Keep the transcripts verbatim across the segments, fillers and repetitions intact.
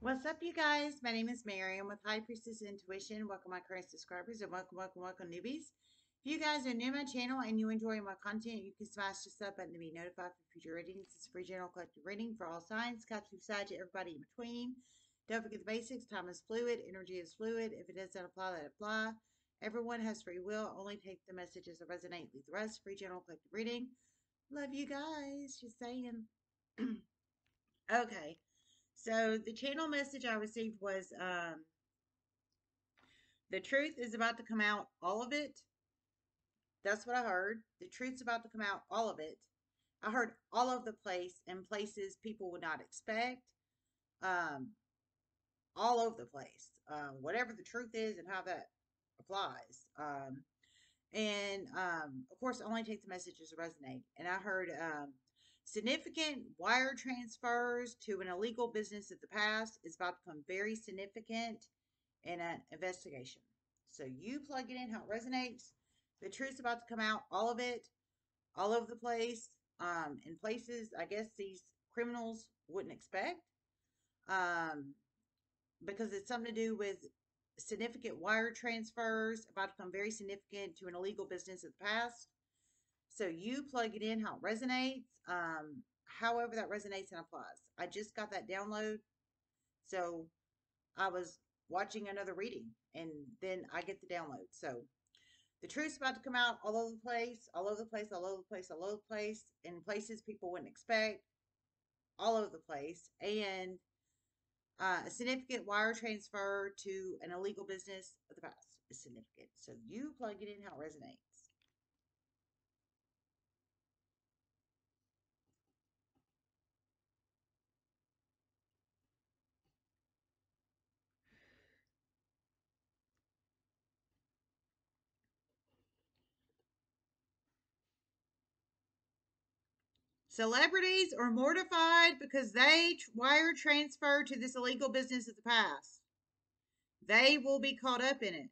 What's up, you guys? My name is Mary. I'm with High Priestess Intuition. Welcome, my current subscribers, and welcome, welcome, welcome, newbies. If you guys are new to my channel and you enjoy my content, you can smash the sub button to be notified for future readings. It's a free general collective reading for all signs, cups of Sag, everybody in between. Don't forget the basics. Time is fluid. Energy is fluid. If it doesn't apply, let it apply. Everyone has free will. Only take the messages that resonate. Leave the rest. Free general collective reading. Love you guys. Just saying. Okay. So the channel message I received was, um, the truth is about to come out, all of it. That's what I heard. The truth's about to come out, all of it. I heard all over the place, in places people would not expect, um, all over the place, um, whatever the truth is and how that applies. Um, and, um, of course, only take the messages that resonate. And I heard, um, significant wire transfers to an illegal business of the past is about to become very significant in an investigation. So you plug it in how it resonates. The truth's about to come out, all of it, all over the place, um, in places I guess these criminals wouldn't expect, um, because it's something to do with significant wire transfers about to become very significant to an illegal business of the past. So you plug it in how it resonates, um, however that resonates and applies. I just got that download, so I was watching another reading, and then I get the download. So the truth's about to come out all over the place, all over the place, all over the place, all over the place, in places people wouldn't expect, all over the place, and uh, a significant wire transfer to an illegal business of the past is significant. So you plug it in how it resonates. Celebrities are mortified because they wire transfer to this illegal business of the past. They will be caught up in it.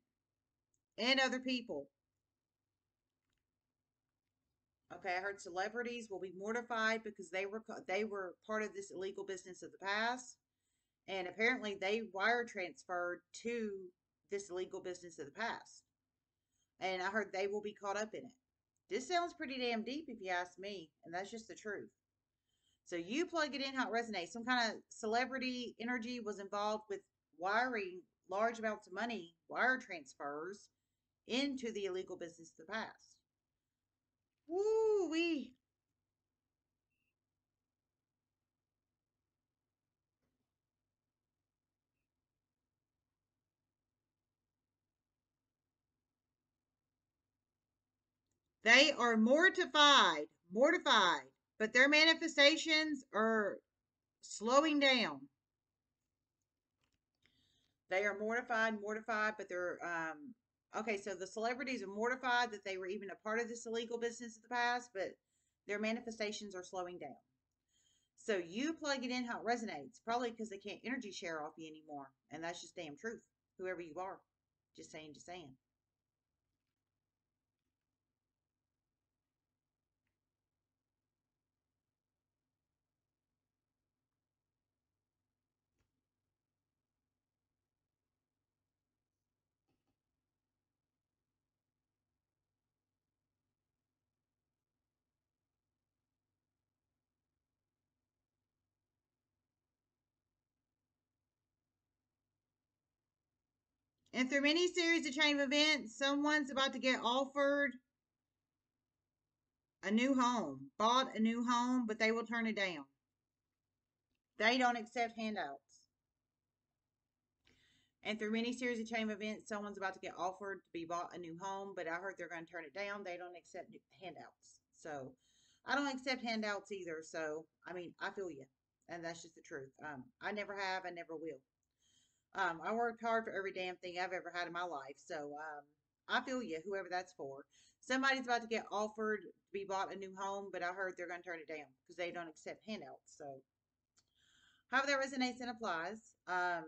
And other people. Okay, I heard celebrities will be mortified because they were they were part of this illegal business of the past. And apparently they wire transferred to this illegal business of the past. And I heard they will be caught up in it. This sounds pretty damn deep if you ask me, and that's just the truth. So you plug it in how it resonates. Some kind of celebrity energy was involved with wiring large amounts of money, wire transfers, into the illegal business of the past. Woo-wee. They are mortified, mortified, but their manifestations are slowing down. They are mortified, mortified, but they're, um, okay, so the celebrities are mortified that they were even a part of this illegal business of the past, but their manifestations are slowing down. So you plug it in how it resonates, probably because they can't energy share off you anymore, and that's just damn truth, whoever you are. Just saying, just saying. And through many series of chain of events, someone's about to get offered a new home, bought a new home, but they will turn it down. They don't accept handouts. And through many series of chain of events, someone's about to get offered to be bought a new home, but I heard they're going to turn it down. They don't accept handouts. So I don't accept handouts either. So, I mean, I feel you. And that's just the truth. Um, I never have. I never will. Um, I worked hard for every damn thing I've ever had in my life. So, um, I feel you, whoever that's for. Somebody's about to get offered to be bought a new home, but I heard they're going to turn it down because they don't accept handouts. So, however that resonates and applies. Um,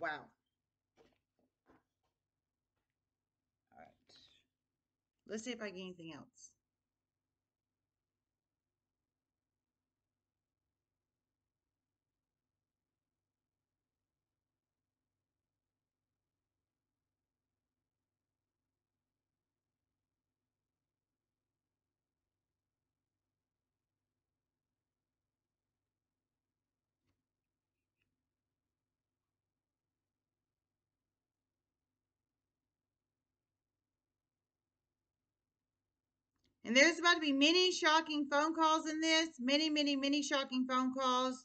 wow. All right. Let's see if I get anything else. And there's about to be many shocking phone calls in this. Many, many, many shocking phone calls.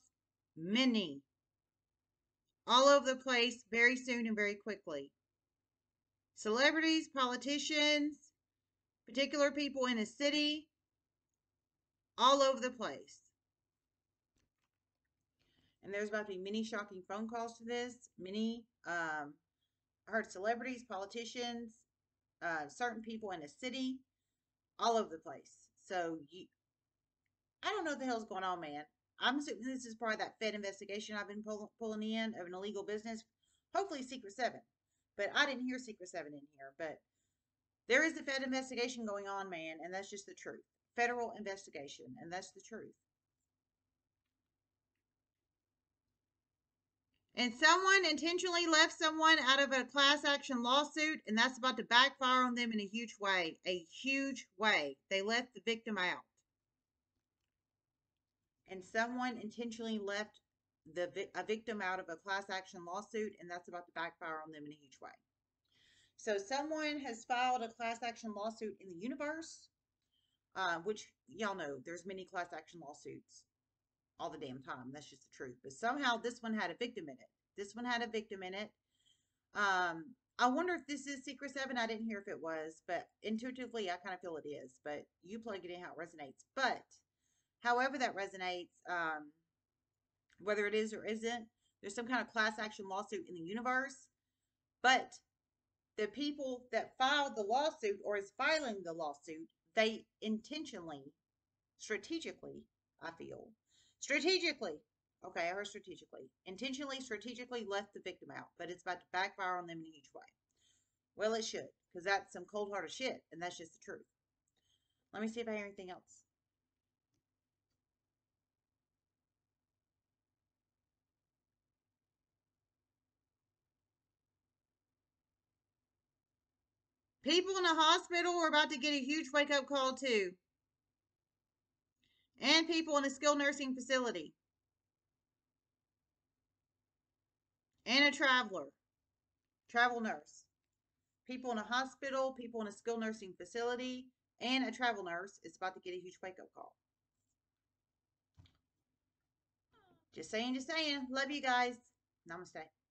Many. All over the place very soon and very quickly. Celebrities, politicians, particular people in a city. All over the place. And there's about to be many shocking phone calls to this. Many, um, I heard celebrities, politicians, uh, certain people in a city, all over the place. So, you, I don't know what the hell's going on, man. I'm assuming this is part of that Fed investigation I've been pull, pulling in of an illegal business. Hopefully, Secret seven. But I didn't hear Secret seven in here. But there is a Fed investigation going on, man, and that's just the truth. Federal investigation, and that's the truth. And someone intentionally left someone out of a class action lawsuit, and that's about to backfire on them in a huge way. A huge way. They left the victim out. And someone intentionally left the vi- a victim out of a class action lawsuit, and that's about to backfire on them in a huge way. So someone has filed a class action lawsuit in the universe, uh, which y'all know there's many class action lawsuits. All the damn time. That's just the truth. But somehow this one had a victim in it. This one had a victim in it. Um, I wonder if this is Secret seven. I didn't hear if it was, but intuitively I kind of feel it is. But you plug it in how it resonates. But however that resonates, um, whether it is or isn't, there's some kind of class action lawsuit in the universe. But the people that filed the lawsuit or is filing the lawsuit, they intentionally, strategically, I feel, Strategically, okay, I heard strategically. Intentionally, strategically left the victim out, but it's about to backfire on them in a huge way. Well, it should, because that's some cold-hearted shit, and that's just the truth. Let me see if I hear anything else. People in a hospital are about to get a huge wake-up call, too. And people in a skilled nursing facility. And a traveler. Travel nurse. People in a hospital, people in a skilled nursing facility, and a travel nurse is about to get a huge wake-up call. Just saying, just saying. Love you guys. Namaste.